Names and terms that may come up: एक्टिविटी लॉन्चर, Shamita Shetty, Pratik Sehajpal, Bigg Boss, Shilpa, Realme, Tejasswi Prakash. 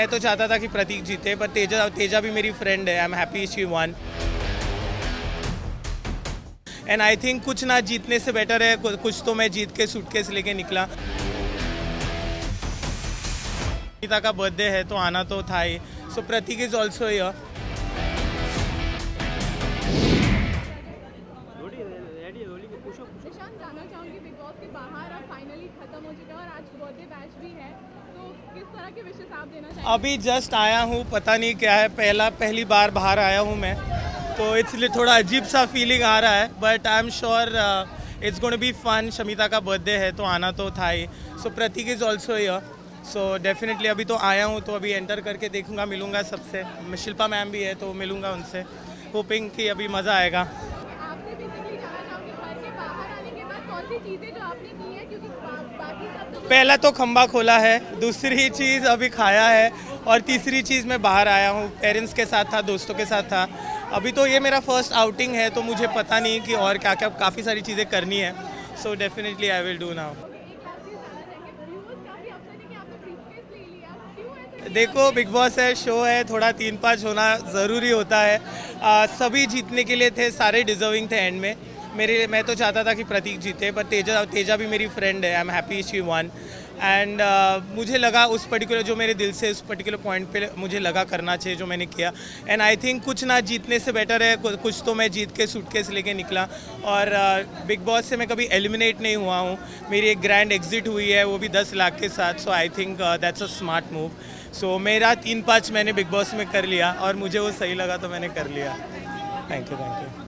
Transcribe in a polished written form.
मैं तो चाहता था कि प्रतीक जीते, पर तेजा भी मेरी फ्रेंड है। I am happy she won and I think कुछ ना जीतने से बेटर है कुछ तो मैं जीत के सूटकेस लेके निकला। पिता का बर्थडे है तो आना तो था ही। So Prateek is also here. जानना चाहूंगी बिग बॉस के बाहर अब फाइनली खत्म हो चुका है और आज बर्थडे बैच भी है, तो किस तरह के विशेष आप देना चाहेंगे? अभी जस्ट आया हूँ, पता नहीं क्या है, पहली बार बाहर आया हूँ मैं, तो इसलिए थोड़ा अजीब सा फीलिंग आ रहा है, but I am sure it's going to be fun. Shamita का बर्थडे है तो आना तो था ही। So Prateek is also here. So definitely अभी तो आया हूँ, तो अभी एंटर करके देखूँगा, मिलूँगा सबसे। शिल्पा मैम भी है तो मिलूँगा उनसे, होपिंग कि अभी मज़ा आएगा। चीजें जो आपने की है, क्योंकि बाकी सब तो पहला तो खंबा खोला है, दूसरी चीज़ अभी खाया है, और तीसरी चीज़ मैं बाहर आया हूँ। पेरेंट्स के साथ था, दोस्तों के साथ था। अभी तो ये मेरा फर्स्ट आउटिंग है तो मुझे पता नहीं कि और क्या क्या काफ़ी सारी चीज़ें करनी है। So definitely I will do now. देखो बिग बॉस है, शो है, थोड़ा 3-5 होना ज़रूरी होता है। सभी जीतने के लिए थे, सारे डिजर्विंग थे एंड में। मैं तो चाहता था कि प्रतीक जीते, पर तेजा भी मेरी फ्रेंड है। I am happy she won and मुझे लगा उस पर्टिकुलर जो मेरे दिल से उस पर्टिकुलर पॉइंट पे मुझे लगा करना चाहिए जो मैंने किया। एंड आई थिंक कुछ ना जीतने से बेटर है कुछ तो मैं जीत के सूटकेस लेके निकला। और बिग बॉस से मैं कभी एलिमिनेट नहीं हुआ हूँ, मेरी एक ग्रैंड एग्जिट हुई है वो भी 10 लाख के साथ। So I think that's a smart move. So मेरा 3-5 मैंने बिग बॉस में कर लिया और मुझे वो सही लगा तो मैंने कर लिया। Thank you